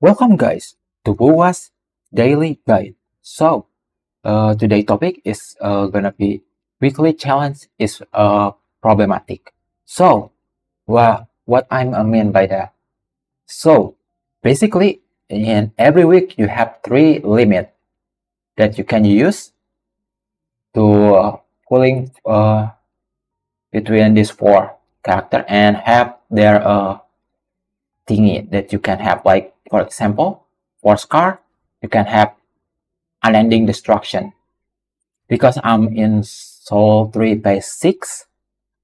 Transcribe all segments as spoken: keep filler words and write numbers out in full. Welcome guys to Buwa's Daily Guide. So uh, today's topic is uh, gonna be weekly challenge is uh, problematic. So well, what I mean by that? So basically in every week you have three limits that you can use to uh, pulling uh, between these four characters and have their uh, thingy that you can have. Like for example, for Scar, you can have unending destruction. Because I'm in soul three by six,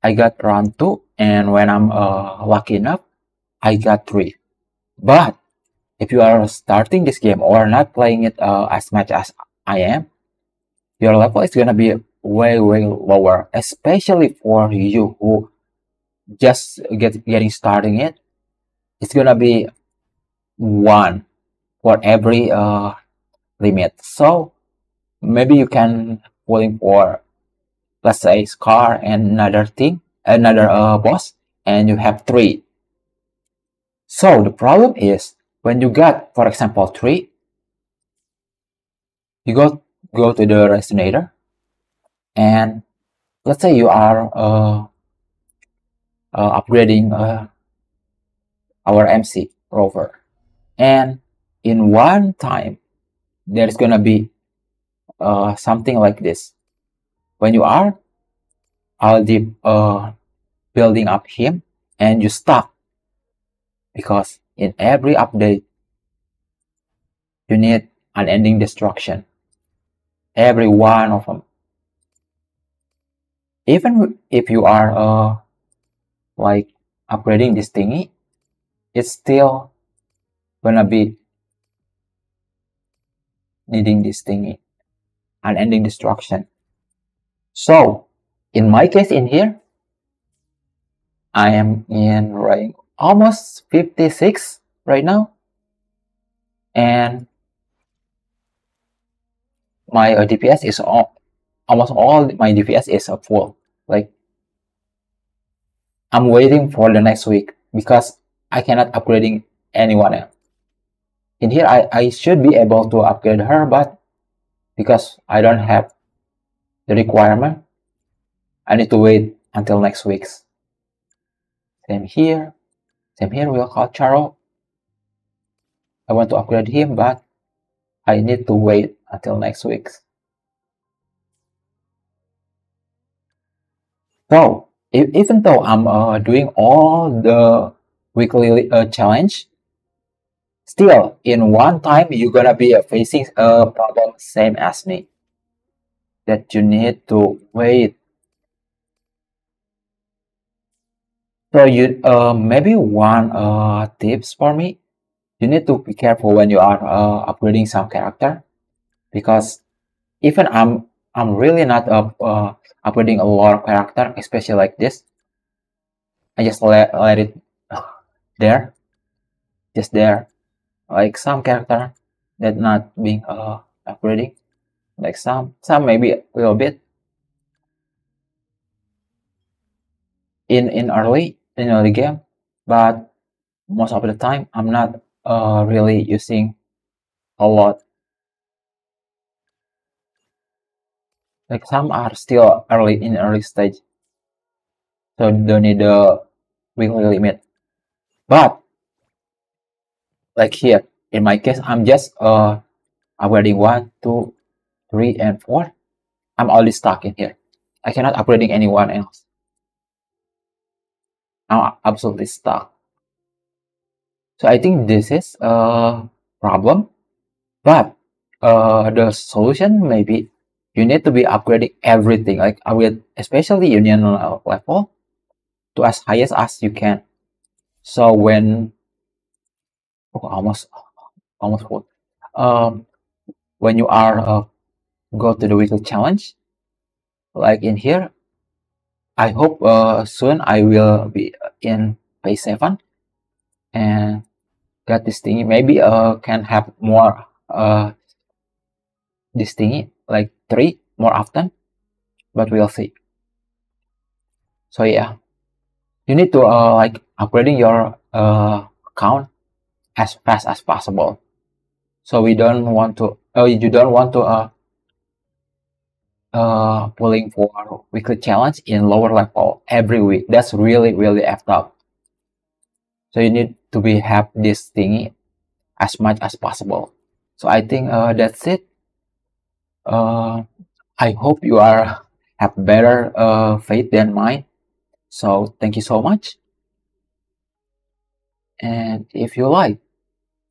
I got round two, and when I'm uh, lucky enough, I got three. But if you are starting this game or not playing it uh, as much as I am, your level is gonna be way way lower, especially for you who just get getting starting it. It's gonna be one for every uh, limit. So maybe you can pulling for, let's say, Scar and another thing, another uh, boss, and you have three. So the problem is when you got, for example, three, you go go to the resonator, and let's say you are uh, uh, upgrading uh, our M C rover, and in one time there is gonna be uh, something like this. When you are already uh, building up him, and you stop because in every update you need unending destruction, every one of them. Even if you are uh, like upgrading this thingy, it's still gonna be needing this thingy, unending destruction. So in my case in here, I am in rank almost fifty-six right now, and my uh, D P S is all, almost all my D P S is uh, full. Like I'm waiting for the next week because I cannot upgrading anyone else. In here I, I should be able to upgrade her, but because I don't have the requirement, I need to wait until next week's. Same here. Same here, we'll call Charo. I want to upgrade him, but I need to wait until next week's. So if, even though I'm uh, doing all the weekly uh, challenge, still in one time you're gonna be uh, facing a problem same as me, that you need to wait. So you uh, maybe one uh, tips for me, you need to be careful when you are uh, upgrading some character, because even I'm I'm really not up, uh, upgrading a lot of character, especially like this. I just let, let it there, just there, like some character that not being uh, upgrading, like some some maybe a little bit in in early in early game, but most of the time I'm not uh, really using a lot. Like some are still early in early stage, so don't need the weekly limit. But like here in my case, I'm just uh upgrading one, two, three, and four. I'm already stuck in here. I cannot upgrading anyone else. I'm absolutely stuck. So I think this is a problem, but uh the solution maybe you need to be upgrading everything, like upgrade especially union level to as highest as you can. So when oh, almost almost full. Um, when you are uh, go to the weekly challenge, like in here, I hope uh, soon I will be in phase seven and got this thingy. Maybe uh can have more uh this thingy, like three more often, but we'll see. So yeah, you need to uh like upgrading your uh, account as fast as possible. So we don't want to, oh, you don't want to uh, uh, pulling for weekly challenge in lower level every week. That's really, really effed up. So you need to be have this thingy as much as possible. So I think uh, that's it. Uh, I hope you are have better uh, faith than mine. So thank you so much. And if you like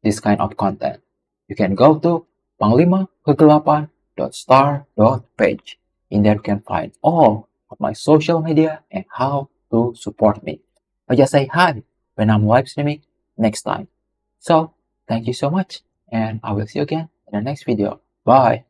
this kind of content, you can go to panglima kegelapan dot star dot page. In there you can find all of my social media and how to support me. Or just say hi when I'm live streaming next time. So thank you so much, and I will see you again in the next video. Bye.